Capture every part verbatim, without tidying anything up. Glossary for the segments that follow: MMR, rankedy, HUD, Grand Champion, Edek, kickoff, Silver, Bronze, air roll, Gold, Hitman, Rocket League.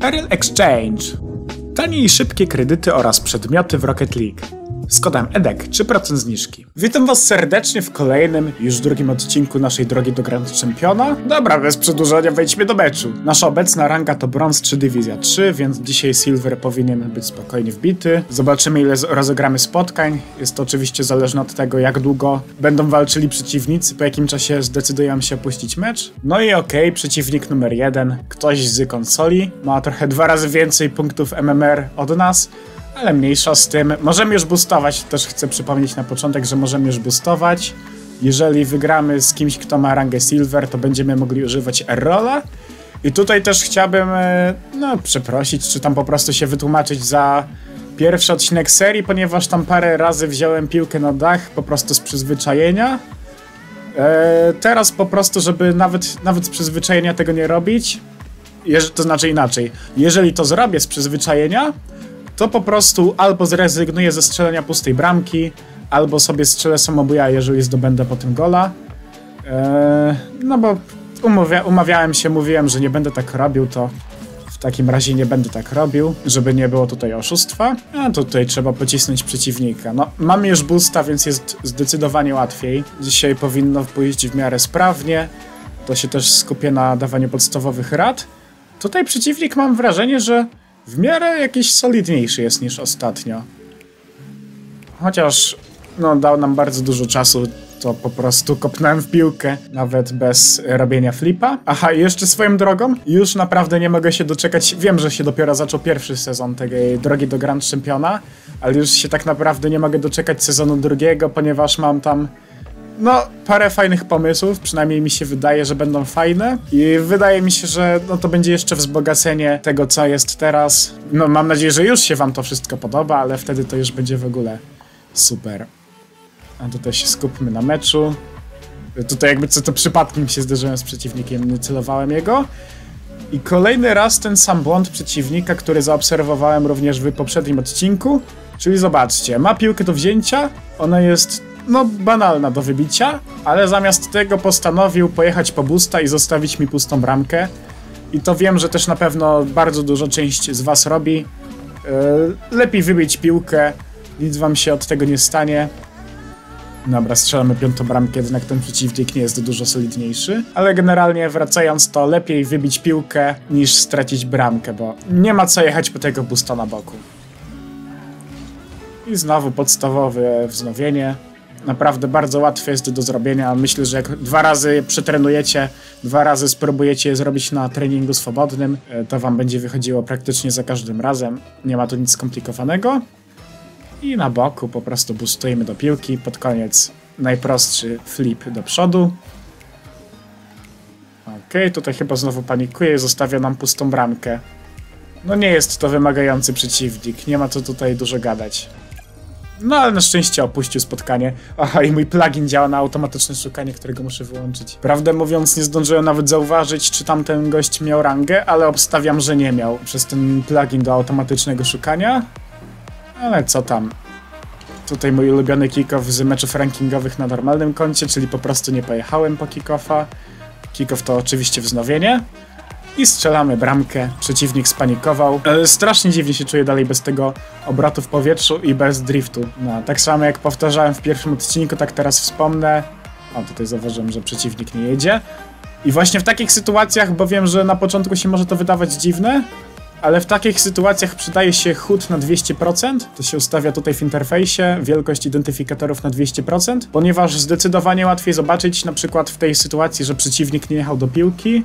Peril Exchange. Tanie i szybkie kredyty oraz przedmioty w Rocket League. Z kodem edek trzy procent zniżki. Witam was serdecznie w kolejnym, już drugim odcinku naszej drogi do Grand Championa. Dobra, bez przedłużenia wejdźmy do meczu. Nasza obecna ranga to Bronze trzy Dywizja trzy, więc dzisiaj Silver powinien być spokojnie wbity. Zobaczymy, ile rozegramy spotkań. Jest to oczywiście zależne od tego, jak długo będą walczyli przeciwnicy, po jakim czasie zdecydują się opuścić mecz. No i okej, okay, przeciwnik numer jeden, ktoś z konsoli, ma trochę dwa razy więcej punktów M M R od nas. Ale mniejsza z tym, możemy już boostować, też chcę przypomnieć na początek, że możemy już boostować. Jeżeli wygramy z kimś, kto ma rangę Silver, to będziemy mogli używać air rolla. I tutaj też chciałbym, no, przeprosić, czy tam po prostu się wytłumaczyć za pierwszy odcinek serii, ponieważ tam parę razy wziąłem piłkę na dach, po prostu z przyzwyczajenia. Eee, teraz po prostu, żeby nawet, nawet z przyzwyczajenia tego nie robić, jeż, to znaczy inaczej, jeżeli to zrobię z przyzwyczajenia, to po prostu albo zrezygnuję ze strzelenia pustej bramki, albo sobie strzelę samobuja, jeżeli zdobędę po tym gola. Eee, no bo umawia, umawiałem się, mówiłem, że nie będę tak robił, to w takim razie nie będę tak robił, żeby nie było tutaj oszustwa. A tutaj trzeba pocisnąć przeciwnika. No, mamy już boosta, więc jest zdecydowanie łatwiej. Dzisiaj powinno pójść w miarę sprawnie. To się też skupię na dawaniu podstawowych rad. Tutaj przeciwnik, mam wrażenie, że w miarę jakiś solidniejszy jest niż ostatnio. Chociaż no, dał nam bardzo dużo czasu, to po prostu kopnąłem w piłkę, nawet bez robienia flipa. Aha, i jeszcze swoją drogą, już naprawdę nie mogę się doczekać, wiem, że się dopiero zaczął pierwszy sezon tej drogi do Grand Championa, ale już się tak naprawdę nie mogę doczekać sezonu drugiego, ponieważ mam tam no parę fajnych pomysłów, przynajmniej mi się wydaje, że będą fajne i wydaje mi się, że no to będzie jeszcze wzbogacenie tego, co jest teraz. No mam nadzieję, że już się wam to wszystko podoba, ale wtedy to już będzie w ogóle super. A tutaj się skupmy na meczu. Tutaj jakby co to przypadkiem się zderzyłem z przeciwnikiem, nie celowałem jego. I kolejny raz ten sam błąd przeciwnika, który zaobserwowałem również w poprzednim odcinku. Czyli zobaczcie, ma piłkę do wzięcia, ona jest no banalna do wybicia, ale zamiast tego postanowił pojechać po boosta i zostawić mi pustą bramkę. I to wiem, że też na pewno bardzo dużo część z was robi. Yy, lepiej wybić piłkę, nic wam się od tego nie stanie. Dobra, strzelamy piątą bramkę, jednak ten przeciwnik nie jest dużo solidniejszy. Ale generalnie wracając, to lepiej wybić piłkę niż stracić bramkę, bo nie ma co jechać po tego boosta na boku. I znowu podstawowe wznowienie. Naprawdę bardzo łatwe jest do zrobienia. Myślę, że jak dwa razy przetrenujecie, dwa razy spróbujecie je zrobić na treningu swobodnym, to wam będzie wychodziło praktycznie za każdym razem. Nie ma tu nic skomplikowanego. I na boku po prostu boostujemy do piłki. Pod koniec najprostszy flip do przodu. Okej, tutaj chyba znowu panikuje i zostawia nam pustą bramkę. No nie jest to wymagający przeciwnik, nie ma co tutaj dużo gadać. No ale na szczęście opuścił spotkanie. Aha, i mój plugin działa na automatyczne szukanie, którego muszę wyłączyć. Prawdę mówiąc, nie zdążyłem nawet zauważyć, czy tamten gość miał rangę, ale obstawiam, że nie miał przez ten plugin do automatycznego szukania. Ale co tam. Tutaj mój ulubiony kickoff z meczów rankingowych na normalnym koncie, czyli po prostu nie pojechałem po kickoffa. Kickoff to oczywiście wznowienie. I strzelamy bramkę, przeciwnik spanikował. E, strasznie dziwnie się czuję dalej bez tego obrotu w powietrzu i bez driftu. No, tak samo jak powtarzałem w pierwszym odcinku, tak teraz wspomnę. O, tutaj zauważyłem, że przeciwnik nie jedzie. I właśnie w takich sytuacjach, bo wiem, że na początku się może to wydawać dziwne, ale w takich sytuacjach przydaje się H U D na dwieście procent. To się ustawia tutaj w interfejsie, wielkość identyfikatorów na dwieście procent, ponieważ zdecydowanie łatwiej zobaczyć na przykład w tej sytuacji, że przeciwnik nie jechał do piłki.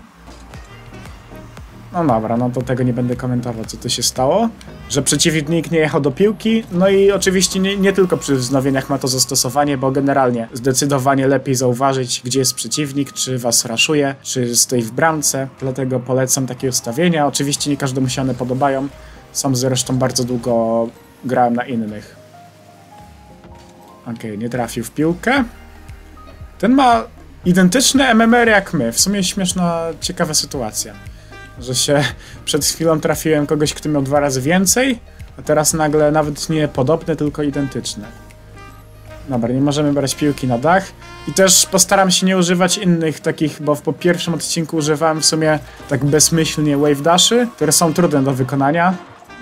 No dobra, no to tego nie będę komentował, co tu się stało. Że przeciwnik nie jechał do piłki. No i oczywiście nie, nie tylko przy wznowieniach ma to zastosowanie, bo generalnie zdecydowanie lepiej zauważyć, gdzie jest przeciwnik, czy was raszuje, czy stoi w bramce. Dlatego polecam takie ustawienia. Oczywiście nie każdemu się one podobają. Sam zresztą bardzo długo grałem na innych. Okej, okay, nie trafił w piłkę. Ten ma identyczne M M R jak my. W sumie śmieszna, ciekawa sytuacja. Że się przed chwilą trafiłem kogoś, kto miał dwa razy więcej, a teraz nagle nawet nie podobny, tylko identyczny. Dobra, nie możemy brać piłki na dach. I też postaram się nie używać innych takich, bo po pierwszym odcinku używałem w sumie tak bezmyślnie wave daszy, które są trudne do wykonania.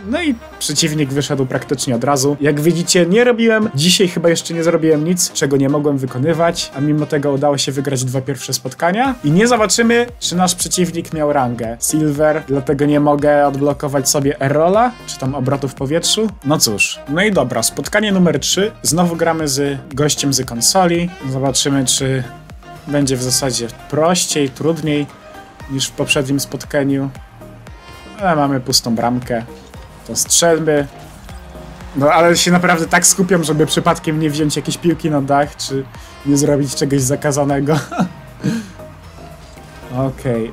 No i przeciwnik wyszedł praktycznie od razu. Jak widzicie, nie robiłem, dzisiaj chyba jeszcze nie zrobiłem nic, czego nie mogłem wykonywać, a mimo tego udało się wygrać dwa pierwsze spotkania. I nie zobaczymy, czy nasz przeciwnik miał rangę Silver, dlatego nie mogę odblokować sobie air rolla, czy tam obrotu w powietrzu. No cóż, no i dobra, spotkanie numer trzy. Znowu gramy z gościem z konsoli. Zobaczymy, czy będzie w zasadzie prościej, trudniej niż w poprzednim spotkaniu. Ale mamy pustą bramkę. To strzelby. No ale się naprawdę tak skupiam, żeby przypadkiem nie wziąć jakiejś piłki na dach, czy nie zrobić czegoś zakazanego. Okej. Okay.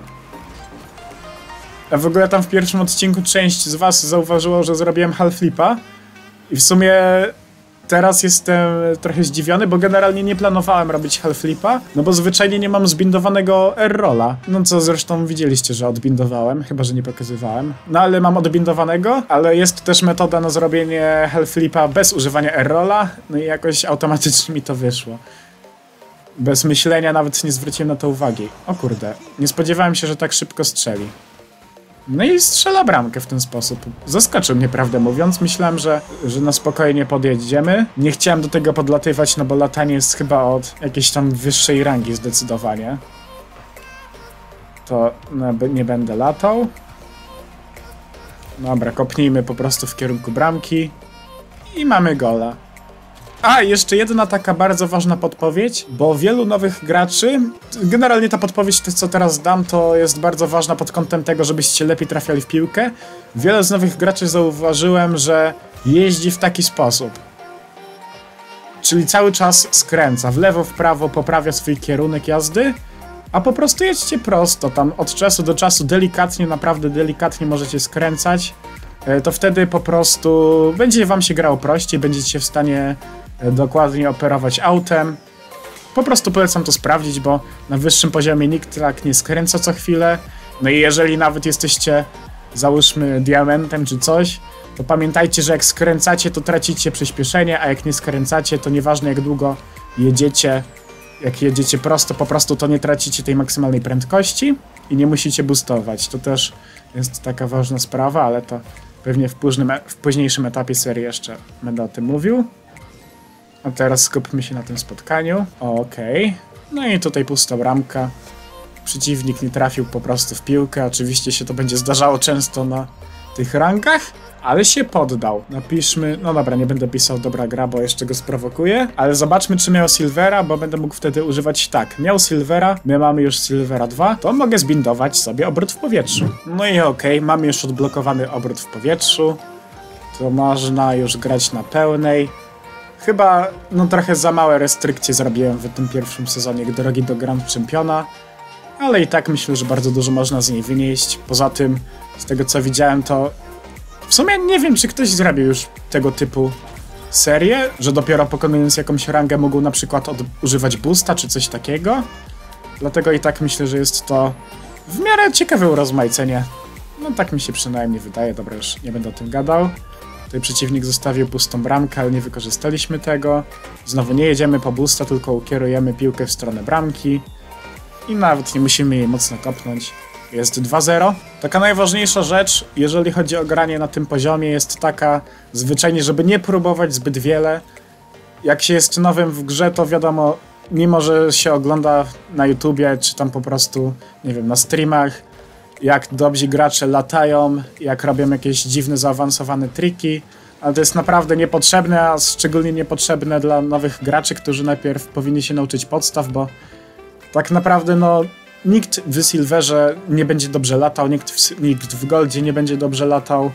A w ogóle tam w pierwszym odcinku część z was zauważyło, że zrobiłem half flipa. I w sumie teraz jestem trochę zdziwiony, bo generalnie nie planowałem robić half flipa, no bo zwyczajnie nie mam zbindowanego air rolla. No co zresztą widzieliście, że odbindowałem, chyba że nie pokazywałem. No ale mam odbindowanego, ale jest też metoda na zrobienie half flipa bez używania air rolla, no i jakoś automatycznie mi to wyszło. Bez myślenia nawet nie zwróciłem na to uwagi. O kurde, nie spodziewałem się, że tak szybko strzeli. No i strzela bramkę w ten sposób. Zaskoczył mnie, prawdę mówiąc. Myślałem, że, że na spokojnie podjedziemy. Nie chciałem do tego podlatywać, no bo latanie jest chyba od jakiejś tam wyższej rangi zdecydowanie. To no, nie będę latał. Dobra, kopnijmy po prostu w kierunku bramki. I mamy gola. A, jeszcze jedna taka bardzo ważna podpowiedź, bo wielu nowych graczy, generalnie ta podpowiedź, co teraz dam, to jest bardzo ważna pod kątem tego, żebyście lepiej trafiali w piłkę. Wiele z nowych graczy zauważyłem, że jeździ w taki sposób. Czyli cały czas skręca w lewo, w prawo, poprawia swój kierunek jazdy, a po prostu jedźcie prosto, tam od czasu do czasu delikatnie, naprawdę delikatnie możecie skręcać. To wtedy po prostu będzie wam się grało prościej, będziecie w stanie dokładnie operować autem. Po prostu polecam to sprawdzić, bo na wyższym poziomie nikt tak nie skręca co chwilę. No i jeżeli nawet jesteście, załóżmy, diamentem czy coś, to pamiętajcie, że jak skręcacie, to tracicie przyspieszenie, a jak nie skręcacie, to nieważne jak długo jedziecie, jak jedziecie prosto, po prostu to nie tracicie tej maksymalnej prędkości i nie musicie boostować. To też jest taka ważna sprawa, ale to pewnie w, późnym, w późniejszym etapie serii jeszcze będę o tym mówił. A teraz skupmy się na tym spotkaniu. Okej. Okay. No i tutaj pusta bramka. Przeciwnik nie trafił po prostu w piłkę. Oczywiście się to będzie zdarzało często na tych rangach, ale się poddał. Napiszmy... No dobra, nie będę pisał dobra gra, bo jeszcze go sprowokuję. Ale zobaczmy, czy miał Silvera, bo będę mógł wtedy używać tak. Miał Silvera, my mamy już Silvera dwa, to mogę zbindować sobie obrót w powietrzu. No i okej, okay, mamy już odblokowany obrót w powietrzu. To można już grać na pełnej. Chyba, no trochę za małe restrykcje zrobiłem w tym pierwszym sezonie drogi do Grand Championa, ale i tak myślę, że bardzo dużo można z niej wynieść. Poza tym, z tego co widziałem, to w sumie nie wiem, czy ktoś zrobił już tego typu serię, że dopiero pokonując jakąś rangę mógł na przykład używać boosta czy coś takiego. Dlatego i tak myślę, że jest to w miarę ciekawe urozmaicenie. No tak mi się przynajmniej wydaje, dobra, już nie będę o tym gadał. Tutaj przeciwnik zostawił pustą bramkę, ale nie wykorzystaliśmy tego. Znowu nie jedziemy po boosta, tylko ukierujemy piłkę w stronę bramki. I nawet nie musimy jej mocno kopnąć. Jest dwa zero. Taka najważniejsza rzecz, jeżeli chodzi o granie na tym poziomie, jest taka zwyczajnie, żeby nie próbować zbyt wiele. Jak się jest nowym w grze, to wiadomo, mimo że się ogląda na YouTubie, czy tam po prostu, nie wiem, na streamach, jak dobrzy gracze latają, jak robią jakieś dziwne, zaawansowane triki, ale to jest naprawdę niepotrzebne, a szczególnie niepotrzebne dla nowych graczy, którzy najpierw powinni się nauczyć podstaw, bo tak naprawdę no nikt w Silverze nie będzie dobrze latał, nikt w, nikt w Goldzie nie będzie dobrze latał.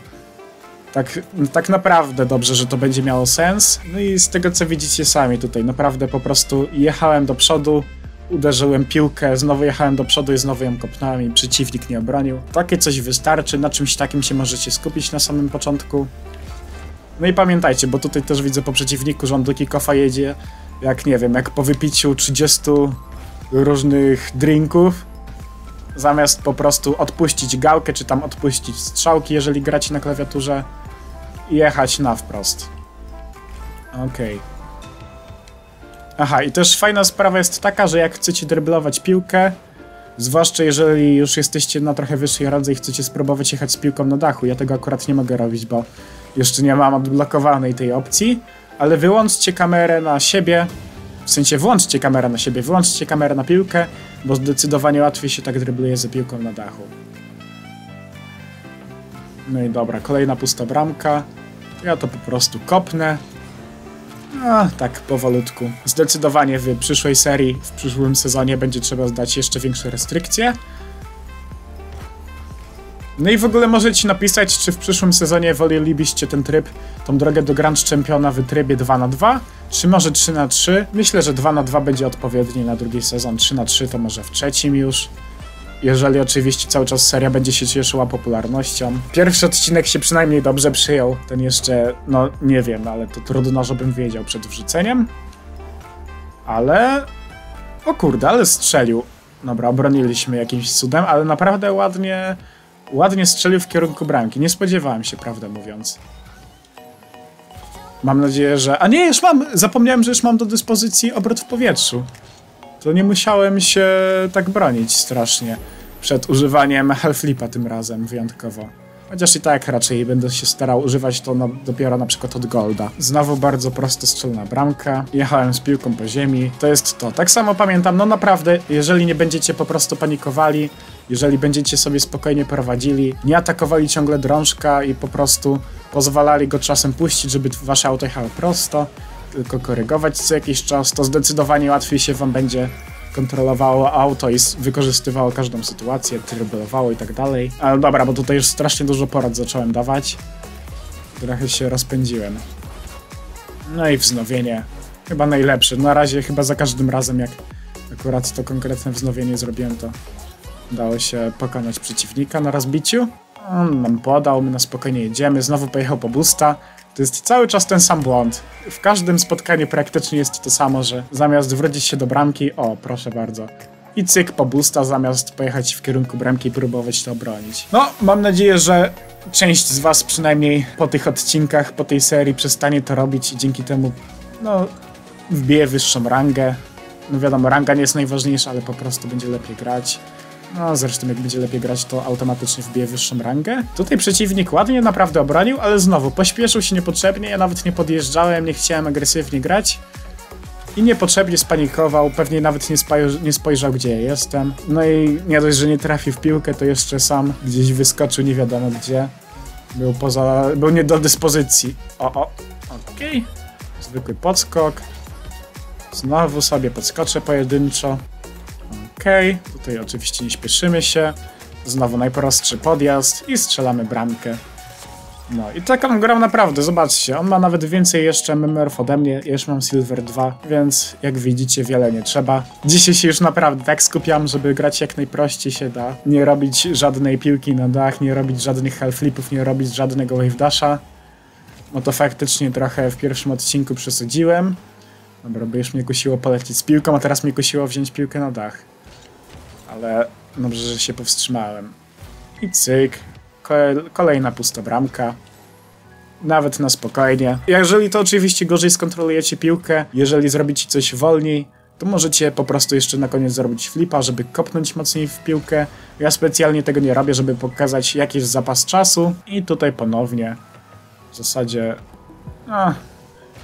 Tak, tak naprawdę dobrze, że to będzie miało sens. No i z tego co widzicie sami tutaj, naprawdę po prostu jechałem do przodu, uderzyłem piłkę, znowu jechałem do przodu i znowu ją kopnąłem i przeciwnik nie obronił. Takie coś wystarczy, na czymś takim się możecie skupić na samym początku. No i pamiętajcie, bo tutaj też widzę po przeciwniku, że on do kickoffa jedzie jak, nie wiem, jak po wypiciu trzydziestu różnych drinków. Zamiast po prostu odpuścić gałkę, czy tam odpuścić strzałki, jeżeli gracie na klawiaturze, i jechać na wprost. Okej. Okay. Aha, i też fajna sprawa jest taka, że jak chcecie dryblować piłkę, zwłaszcza jeżeli już jesteście na trochę wyższej radze i chcecie spróbować jechać z piłką na dachu. Ja tego akurat nie mogę robić, bo jeszcze nie mam odblokowanej tej opcji. Ale wyłączcie kamerę na siebie, w sensie włączcie kamerę na siebie, wyłączcie kamerę na piłkę, bo zdecydowanie łatwiej się tak drybluje z piłką na dachu. No i dobra, kolejna pusta bramka. Ja to po prostu kopnę. No, tak powolutku. Zdecydowanie w przyszłej serii, w przyszłym sezonie będzie trzeba zdać jeszcze większe restrykcje. No i w ogóle możecie napisać, czy w przyszłym sezonie wolelibyście ten tryb, tą drogę do Grand Championa w trybie dwa na dwa, czy może trzy na trzy. Myślę, że dwa na dwa będzie odpowiedni na drugi sezon, trzy na trzy to może w trzecim już. Jeżeli oczywiście cały czas seria będzie się cieszyła popularnością. Pierwszy odcinek się przynajmniej dobrze przyjął. Ten jeszcze, no nie wiem, ale to trudno, żebym wiedział przed wrzuceniem. Ale... O kurde, ale strzelił. Dobra, obroniliśmy jakimś cudem, ale naprawdę ładnie... Ładnie strzelił w kierunku bramki. Nie spodziewałem się, prawdę mówiąc. Mam nadzieję, że... A nie, już mam! Zapomniałem, że już mam do dyspozycji obrót w powietrzu. To nie musiałem się tak bronić strasznie przed używaniem half flipa tym razem wyjątkowo. Chociaż i tak raczej będę się starał używać to na, dopiero na przykład od Golda. Znowu bardzo prosto strzelna bramka. Jechałem z piłką po ziemi. To jest to. Tak samo pamiętam, no naprawdę, jeżeli nie będziecie po prostu panikowali, jeżeli będziecie sobie spokojnie prowadzili, nie atakowali ciągle drążka i po prostu pozwalali go czasem puścić, żeby wasze auto jechało prosto, tylko korygować co jakiś czas, to zdecydowanie łatwiej się wam będzie kontrolowało auto i wykorzystywało każdą sytuację, trybelowało i tak dalej. Ale dobra, bo tutaj już strasznie dużo porad zacząłem dawać. Trochę się rozpędziłem. No i wznowienie. Chyba najlepsze. Na razie chyba za każdym razem, jak akurat to konkretne wznowienie zrobiłem, to udało się pokonać przeciwnika na rozbiciu. On nam podał, my na spokojnie jedziemy. Znowu pojechał po boosta. To jest cały czas ten sam błąd. W każdym spotkaniu praktycznie jest to samo, że zamiast wrócić się do bramki, o proszę bardzo, i cyk po boosta, zamiast pojechać w kierunku bramki i próbować to obronić. No, mam nadzieję, że część z was przynajmniej po tych odcinkach, po tej serii przestanie to robić i dzięki temu, no, wbije wyższą rangę. No wiadomo, ranga nie jest najważniejsza, ale po prostu będzie lepiej grać. No zresztą jak będzie lepiej grać, to automatycznie wbije wyższą rangę. Tutaj przeciwnik ładnie naprawdę obronił, ale znowu pośpieszył się niepotrzebnie, ja nawet nie podjeżdżałem, nie chciałem agresywnie grać. I niepotrzebnie spanikował, pewnie nawet nie, nie spojrzał, gdzie ja jestem. No i nie dość, że nie trafił w piłkę, to jeszcze sam gdzieś wyskoczył, nie wiadomo gdzie. Był poza... był nie do dyspozycji. O, o, okej. Zwykły podskok. Znowu sobie podskoczę pojedynczo. Okej, okay. Tutaj oczywiście nie śpieszymy się. Znowu najprostszy podjazd i strzelamy bramkę. No i taką grą naprawdę, zobaczcie, on ma nawet więcej jeszcze M M R-ów ode mnie, ja już mam Silver dwa, więc jak widzicie wiele nie trzeba. Dzisiaj się już naprawdę tak skupiam, żeby grać jak najprościej się da. Nie robić żadnej piłki na dach, nie robić żadnych half flipów, nie robić żadnego wave dasha. No to faktycznie trochę w pierwszym odcinku przesadziłem. Dobra, bo już mnie kusiło polecieć z piłką, a teraz mnie kusiło wziąć piłkę na dach. Ale dobrze, że się powstrzymałem. I cyk. Kolejna pusta bramka. Nawet na spokojnie. Jeżeli to oczywiście gorzej skontrolujecie piłkę, jeżeli zrobicie coś wolniej, to możecie po prostu jeszcze na koniec zrobić flipa, żeby kopnąć mocniej w piłkę. Ja specjalnie tego nie robię, żeby pokazać jaki jest zapas czasu. I tutaj ponownie w zasadzie a,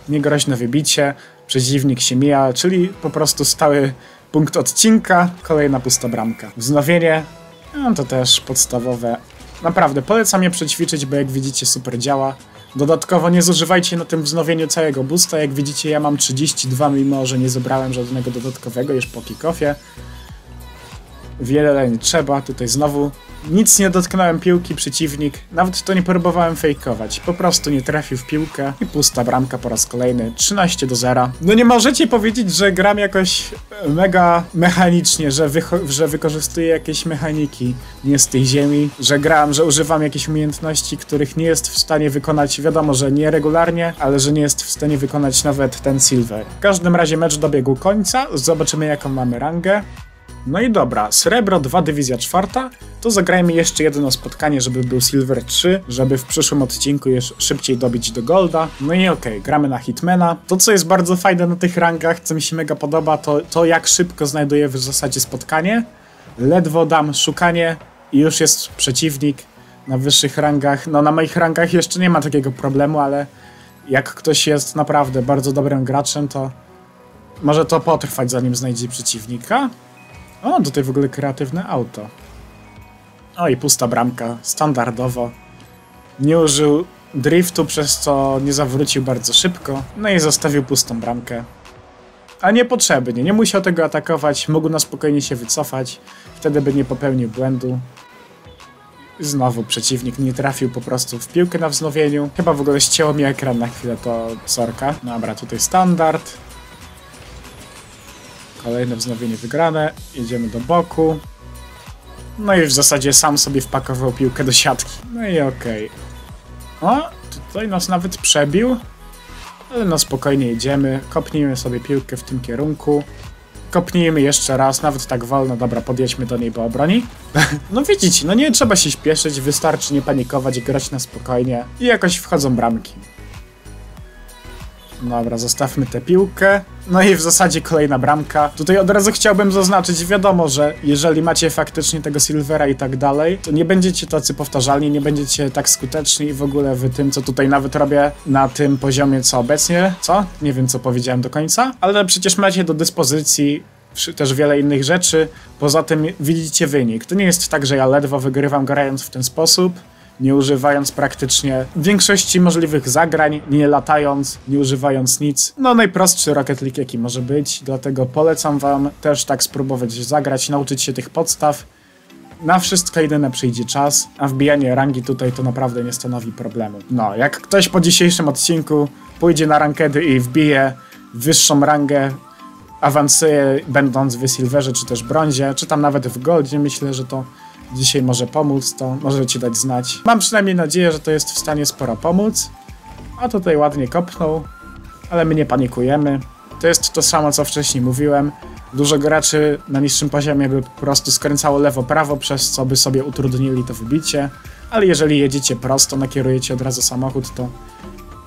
niegroźne wybicie. Przeciwnik się mija, czyli po prostu stały punkt odcinka, kolejna pusta bramka. Wznowienie, no to też podstawowe. Naprawdę, polecam je przećwiczyć, bo jak widzicie super działa. Dodatkowo nie zużywajcie na tym wznowieniu całego boosta. Jak widzicie ja mam trzydzieści dwa, mimo że nie zebrałem żadnego dodatkowego już po kickoffie. Wiele nie trzeba, tutaj znowu nic nie dotknąłem piłki, przeciwnik, nawet to nie próbowałem fejkować, po prostu nie trafił w piłkę i pusta bramka po raz kolejny, trzynaście do zera. No nie możecie powiedzieć, że gram jakoś mega mechanicznie, że, że wykorzystuję jakieś mechaniki nie z tej ziemi, że gram, że używam jakichś umiejętności, których nie jest w stanie wykonać, wiadomo, że nieregularnie, ale że nie jest w stanie wykonać nawet ten Silver. W każdym razie mecz dobiegł końca, zobaczymy jaką mamy rangę. No i dobra, srebro dwa dywizja czwarta, to zagrajmy jeszcze jedno spotkanie, żeby był Silver trzy, żeby w przyszłym odcinku już szybciej dobić do Golda. No i okej, okay, gramy na Hitmana. To, co jest bardzo fajne na tych rankach, co mi się mega podoba, to to jak szybko znajduję w zasadzie spotkanie. Ledwo dam szukanie i już jest przeciwnik na wyższych rangach. No na moich rankach jeszcze nie ma takiego problemu, ale jak ktoś jest naprawdę bardzo dobrym graczem, to może to potrwać, zanim znajdzie przeciwnika. O, tutaj w ogóle kreatywne auto. O, i pusta bramka, standardowo. Nie użył driftu, przez co nie zawrócił bardzo szybko. No i zostawił pustą bramkę. A niepotrzebnie, nie musiał tego atakować, mógł na spokojnie się wycofać. Wtedy by nie popełnił błędu. Znowu przeciwnik nie trafił po prostu w piłkę na wznowieniu. Chyba w ogóle ścięło mi ekran na chwilę, to sorka. Dobra, tutaj standard. Kolejne wznowienie wygrane, jedziemy do boku. No i w zasadzie sam sobie wpakował piłkę do siatki. No i okej. Okay. O, tutaj nas nawet przebił. Ale no spokojnie jedziemy, kopnijmy sobie piłkę w tym kierunku. Kopnijmy jeszcze raz, nawet tak wolno, dobra, podjedźmy do niej, bo obroni. No widzicie, no nie trzeba się śpieszyć, wystarczy nie panikować, grać na spokojnie. I jakoś wchodzą bramki. Dobra, zostawmy tę piłkę. No i w zasadzie kolejna bramka. Tutaj od razu chciałbym zaznaczyć, wiadomo, że jeżeli macie faktycznie tego Silvera i tak dalej, to nie będziecie tacy powtarzalni, nie będziecie tak skuteczni w ogóle w tym, co tutaj nawet robię na tym poziomie, co obecnie. Co? Nie wiem, co powiedziałem do końca. Ale przecież macie do dyspozycji też wiele innych rzeczy. Poza tym widzicie wynik. To nie jest tak, że ja ledwo wygrywam grając w ten sposób. Nie używając praktycznie większości możliwych zagrań, nie latając, nie używając nic. No najprostszy Rocket League jaki może być, dlatego polecam wam też tak spróbować zagrać, nauczyć się tych podstaw. Na wszystko jedyne przyjdzie czas, a wbijanie rangi tutaj to naprawdę nie stanowi problemu. No, jak ktoś po dzisiejszym odcinku pójdzie na rankedy i wbije wyższą rangę, awansuje będąc w Silverze czy też Brązie, czy tam nawet w Goldzie, myślę, że to dzisiaj może pomóc, to może ci dać znać. Mam przynajmniej nadzieję, że to jest w stanie sporo pomóc. A tutaj ładnie kopnął, ale my nie panikujemy. To jest to samo, co wcześniej mówiłem. Dużo graczy na niższym poziomie by po prostu skręcało lewo-prawo, przez co by sobie utrudnili to wybicie. Ale jeżeli jedziecie prosto, nakierujecie od razu samochód, to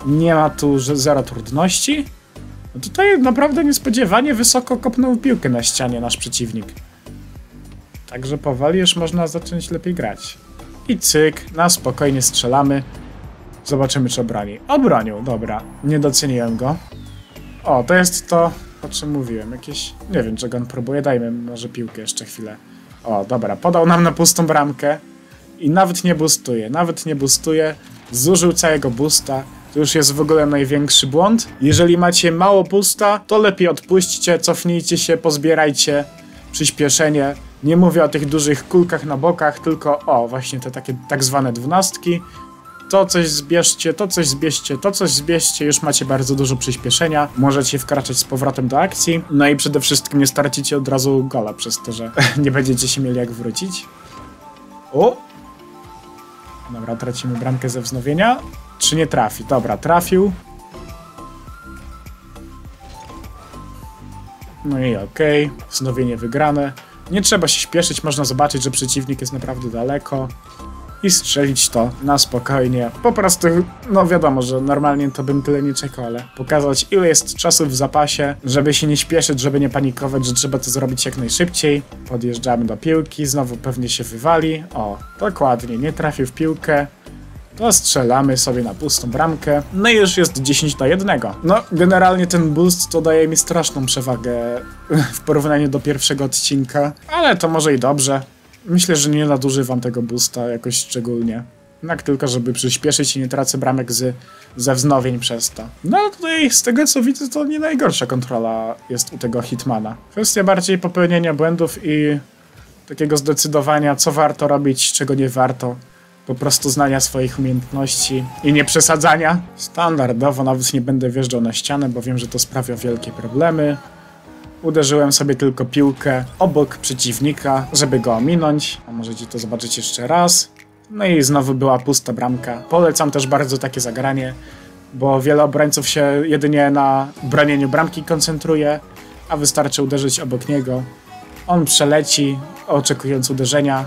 nie ma tu zero trudności. No tutaj naprawdę niespodziewanie wysoko kopnął piłkę na ścianie nasz przeciwnik. Także powoli już można zacząć lepiej grać. I cyk, na spokojnie strzelamy. Zobaczymy, czy obroni. Obronił, dobra. Nie doceniłem go. O, to jest to, o czym mówiłem. Jakieś... Nie wiem, czego on próbuje. Dajmy może piłkę jeszcze chwilę. O, dobra. Podał nam na pustą bramkę. I nawet nie boostuje. Nawet nie boostuje. Zużył całego boosta. To już jest w ogóle największy błąd. Jeżeli macie mało boosta, to lepiej odpuśćcie, cofnijcie się, pozbierajcie przyspieszenie. Nie mówię o tych dużych kulkach na bokach, tylko o, właśnie te takie tak zwane dwunastki. To coś zbierzcie, to coś zbierzcie, to coś zbierzcie, już macie bardzo dużo przyspieszenia. Możecie wkraczać z powrotem do akcji. No i przede wszystkim nie stracicie od razu gola przez to, że nie będziecie się mieli jak wrócić. O! Dobra, tracimy bramkę ze wznowienia. Czy nie trafi? Dobra, trafił. No i okej, okay. Wznowienie wygrane. Nie trzeba się śpieszyć, można zobaczyć, że przeciwnik jest naprawdę daleko i strzelić to na spokojnie. Po prostu, no wiadomo, że normalnie to bym tyle nie czekał, ale pokazać, ile jest czasu w zapasie, żeby się nie śpieszyć, żeby nie panikować, że trzeba to zrobić jak najszybciej. Podjeżdżamy do piłki, znowu pewnie się wywali. O, dokładnie, nie trafił w piłkę. To strzelamy sobie na pustą bramkę. No i już jest dziesięć do jednego. No, generalnie ten boost to daje mi straszną przewagę w porównaniu do pierwszego odcinka. Ale to może i dobrze. Myślę, że nie nadużywam tego boosta jakoś szczególnie. Tak tylko, żeby przyspieszyć i nie tracę bramek z, ze wznowień przez to. No tutaj z tego co widzę, to nie najgorsza kontrola jest u tego Hitmana. Kwestia bardziej popełnienia błędów i takiego zdecydowania, co warto robić, czego nie warto. Po prostu znania swoich umiejętności i nie przesadzania. Standardowo nawet nie będę wjeżdżał na ścianę, bo wiem, że to sprawia wielkie problemy. Uderzyłem sobie tylko piłkę obok przeciwnika, żeby go ominąć. A możecie to zobaczyć jeszcze raz. No i znowu była pusta bramka. Polecam też bardzo takie zagranie, bo wiele obrońców się jedynie na bronieniu bramki koncentruje, a wystarczy uderzyć obok niego On przeleci, oczekując uderzenia,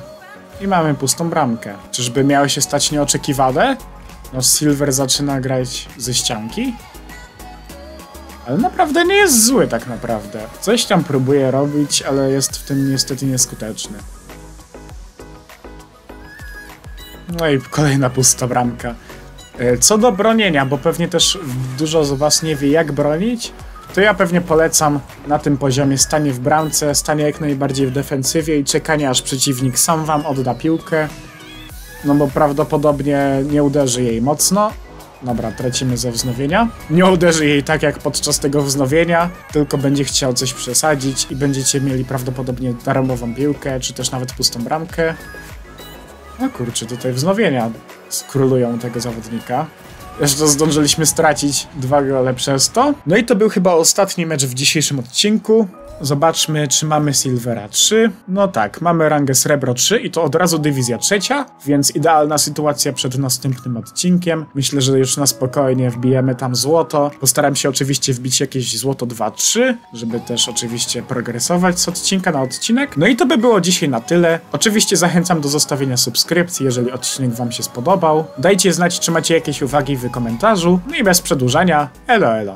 i mamy pustą bramkę. Czyżby miało się stać nieoczekiwane? No Silver zaczyna grać ze ścianki. Ale naprawdę nie jest zły tak naprawdę. Coś tam próbuje robić, ale jest w tym niestety nieskuteczny. No i kolejna pusta bramka. Co do bronienia, bo pewnie też dużo z was nie wie, jak bronić, to ja pewnie polecam na tym poziomie stanie w bramce, stanie jak najbardziej w defensywie i czekanie, aż przeciwnik sam wam odda piłkę. No bo prawdopodobnie nie uderzy jej mocno. Dobra, tracimy ze wznowienia. Nie uderzy jej tak jak podczas tego wznowienia, tylko będzie chciał coś przesadzić i będziecie mieli prawdopodobnie darmową piłkę, czy też nawet pustą bramkę. No kurczę, tutaj wznowienia skrólują tego zawodnika. Jeszcze zdążyliśmy stracić dwa gole przez to. No i to był chyba ostatni mecz w dzisiejszym odcinku. Zobaczmy, czy mamy Silvera trzy. No tak, mamy rangę srebro trzy i to od razu dywizja trzecia, więc idealna sytuacja przed następnym odcinkiem. Myślę, że już na spokojnie wbijemy tam złoto. Postaram się oczywiście wbić jakieś złoto dwa trzy, żeby też oczywiście progresować z odcinka na odcinek. No i to by było dzisiaj na tyle. Oczywiście zachęcam do zostawienia subskrypcji, jeżeli odcinek wam się spodobał. Dajcie znać, czy macie jakieś uwagi w komentarzu. No i bez przedłużania, elo elo.